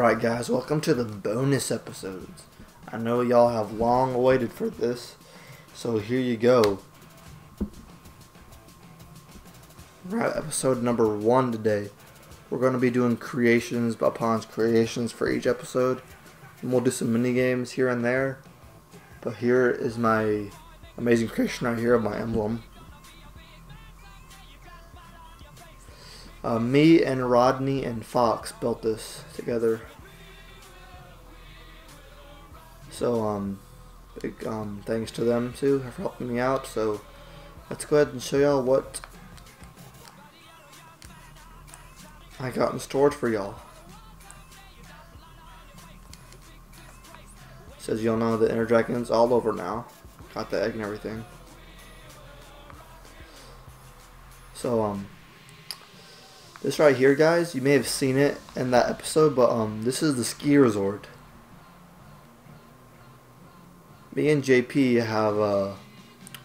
Alright guys, welcome to the bonus episodes. I know y'all have long waited for this, so here you go. We're at episode number 1 today. We're going to be doing creations, Bapon's creations for each episode. And we'll do some mini games here and there. But here is my amazing creation right here of my emblem. Me and Rodney and Fox built this together. So, big thanks to them too for helping me out. So, let's go ahead and show y'all what I got in storage for y'all. Says y'all know the inner dragon's all over now. Got the egg and everything. So, this right here, guys, you may have seen it in that episode, but this is the ski resort. Me and JP have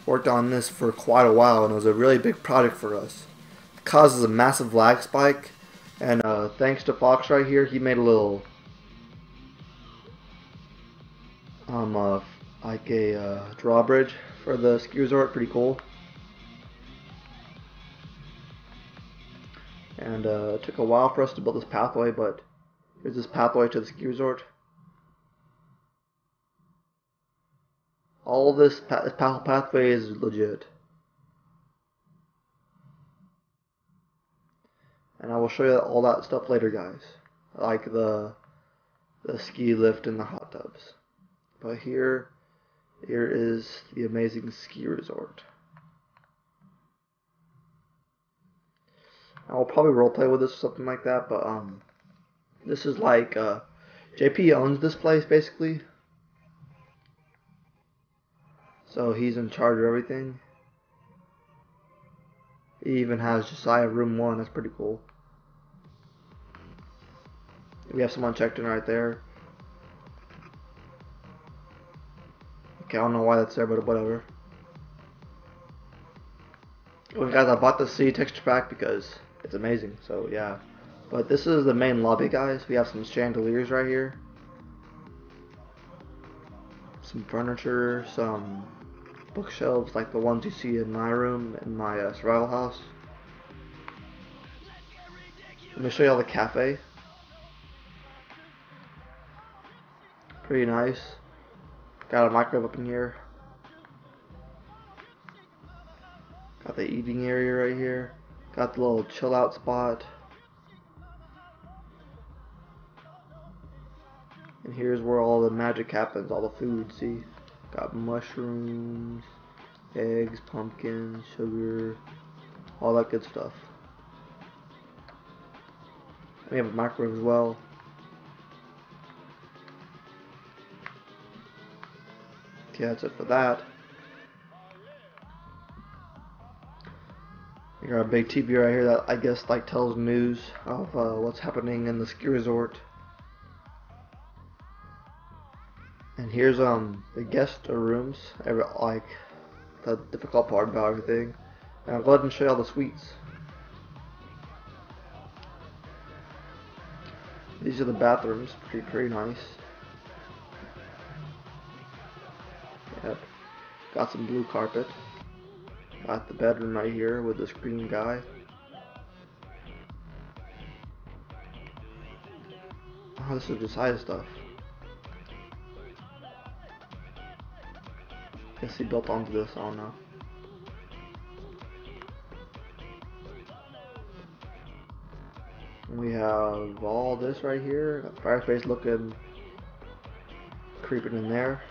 worked on this for quite a while, and it was a really big project for us. It causes a massive lag spike, and thanks to Fox right here, he made a little like a drawbridge for the ski resort. Pretty cool. And it took a while for us to build this pathway, but here's this pathway to the ski resort. All this pathway is legit. And I will show you all that stuff later, guys. Like the ski lift and the hot tubs. But here is the amazing ski resort. I'll probably roleplay with this or something like that, but this is like JP owns this place basically, so he's in charge of everything. He even has Josiah room 1. That's pretty cool. We have someone checked in right there. Okay, I don't know why that's there, but whatever. Well, guys, I bought the sea texture pack because it's amazing, so yeah. But this is the main lobby, guys. We have some chandeliers right here, some furniture, some bookshelves like the ones you see in my room in my survival house. Let me show you all the cafe. Pretty nice. Got a microwave up in here. Got the eating area right here. Got the little chill out spot. And here's where all the magic happens, all the food, see? Got mushrooms, eggs, pumpkins, sugar, all that good stuff. We have a microwave as well. Okay, that's it for that. You got a big TV right here that I guess like tells news of what's happening in the ski resort. And here's the guest rooms, like the difficult part about everything. And I'll go ahead and show you all the suites. These are the bathrooms, pretty nice. Yep, got some blue carpet. Got the bedroom right here with this green guy. Oh, this is Josiah's stuff. Guess he built onto this, I don't know. We have all this right here. Got the fireplace looking creeping in there.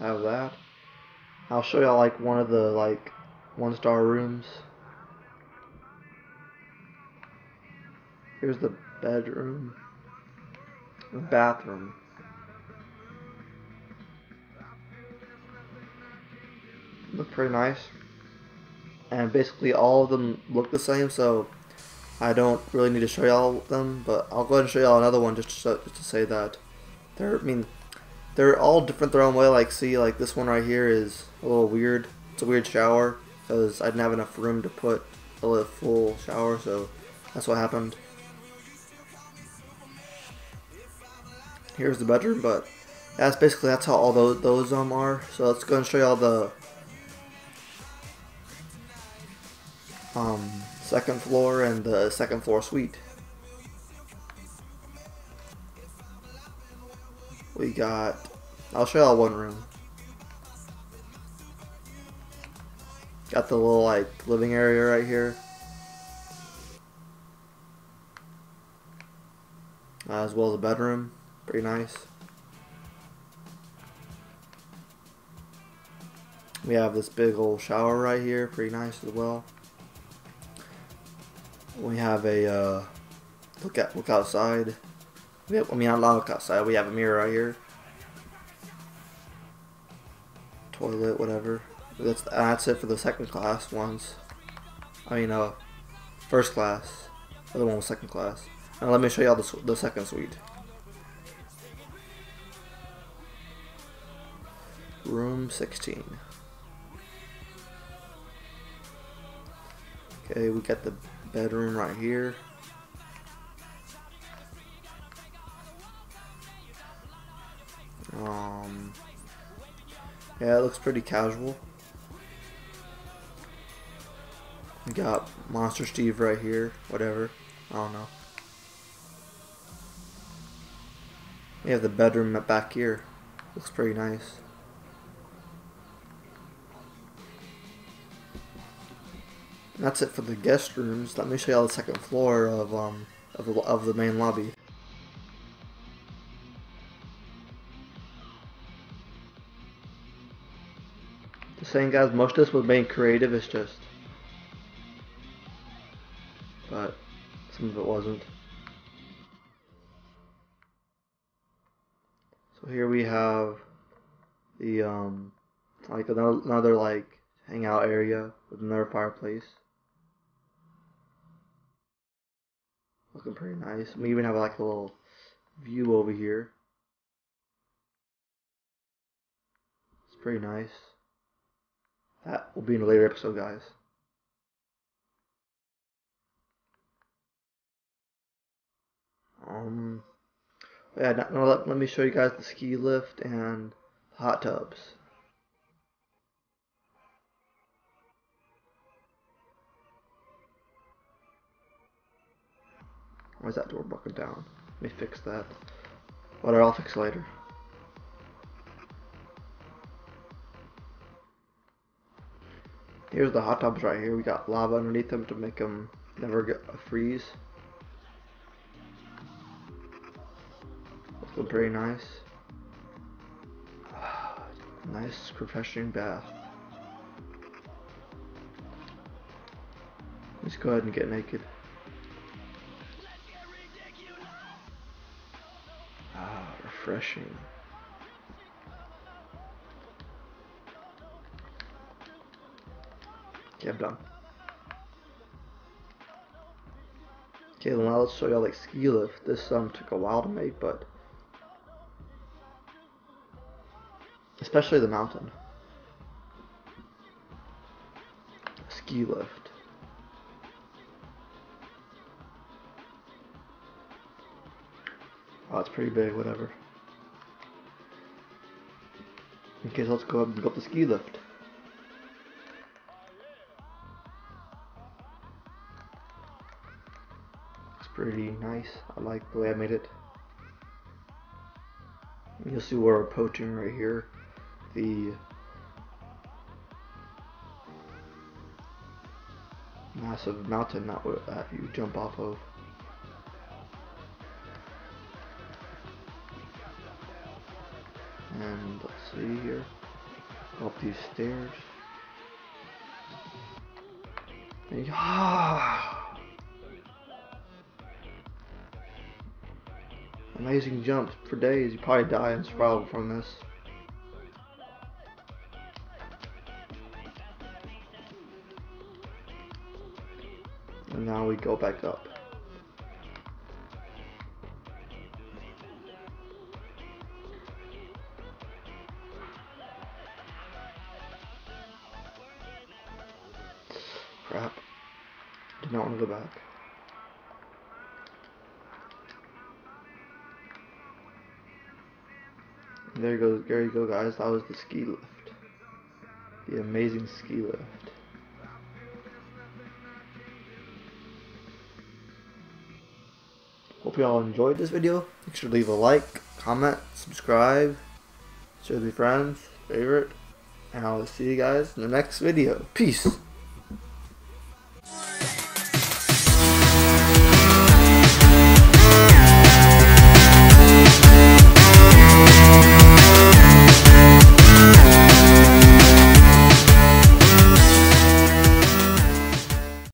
Have that. I'll show y'all like one of the like 1-star rooms. Here's the bedroom, the bathroom. Look pretty nice, and basically all of them look the same, so I don't really need to show y'all them, but I'll go ahead and show y'all another one just to say that they're, I mean, they're all different their own way. Like, see, like this one right here is a little weird. It's a weird shower because I didn't have enough room to put a full shower, so That's what happened. Here's the bedroom, but that's basically how all those are. So let's go and show you all the second floor and the second floor suite. We got, I'll show y'all one room. Got the little like living area right here. As well as a bedroom, pretty nice. We have this big old shower right here, pretty nice as well. We have a look outside. I mean, not look outside. We have a mirror right here. Toilet, whatever. That's it for the second class ones. I mean, first class. The other one was second class. And let me show y'all the second suite. Room 16. Okay, we got the bedroom right here. Yeah, it looks pretty casual. We got Monster Steve right here, whatever, I don't know. We have the bedroom back here, looks pretty nice. And that's it for the guest rooms. Let me show you all the second floor of the main lobby. Saying guys, most of this was being creative, it's just, but some of it wasn't. So here we have the like another like hangout area with another fireplace, looking pretty nice. We even have like a little view over here, it's pretty nice. That will be in a later episode, guys. Yeah, now let me show you guys the ski lift and hot tubs. Why is that door buckled down? Let me fix that. Whatever, I'll fix it later. Here's the hot tubs right here. We got lava underneath them to make them never get a freeze. Looking pretty nice. Nice refreshing bath. Let's go ahead and get naked. Ah, refreshing. Okay, I'm done. Okay, well now let's show y'all like ski lift. This took a while to make, but especially the mountain ski lift. Oh, it's pretty big. Whatever. Okay, so let's go up and go up the ski lift. Pretty nice. I like the way I made it. You'll see where we're approaching right here. The massive mountain that you jump off of. And let's see here. Up these stairs. And, amazing jumps for days. You probably die and survive from this. And now we go back up. Crap. Did not want to go back. There you go, guys. That was the ski lift. The amazing ski lift. Hope you all enjoyed this video. Make sure to leave a like, comment, subscribe, share with your friends, favorite, and I'll see you guys in the next video. Peace.